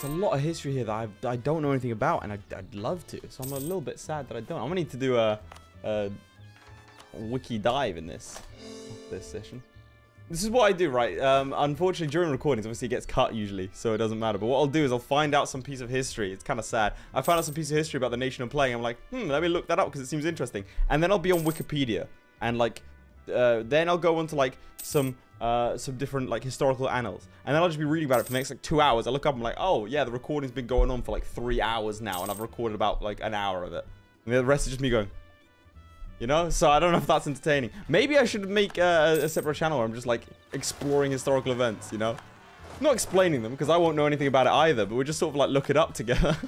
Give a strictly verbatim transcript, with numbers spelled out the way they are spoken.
There's a lot of history here that I, I don't know anything about, and I'd, I'd love to. So I'm a little bit sad that I don't. I'm going to need to do a, a wiki dive in this, this session. This is what I do, right? Um, unfortunately, during recordings, obviously it gets cut usually, so it doesn't matter. But what I'll do is I'll find out some piece of history. It's kind of sad. I found out some piece of history about the nation I'm playing. I'm like, hmm, let me look that up because it seems interesting. And then I'll be on Wikipedia. And like, uh, then I'll go on to like some uh, some different like historical annals. And then I'll just be reading about it for the next like two hours. I look up and I'm like, oh yeah, the recording's been going on for like three hours now. And I've recorded about like an hour of it. And the rest is just me going... You know, so I don't know if that's entertaining. Maybe I should make uh, a separate channel where I'm just like exploring historical events, you know? Not explaining them because I won't know anything about it either, but we'll just sort of like look it up together.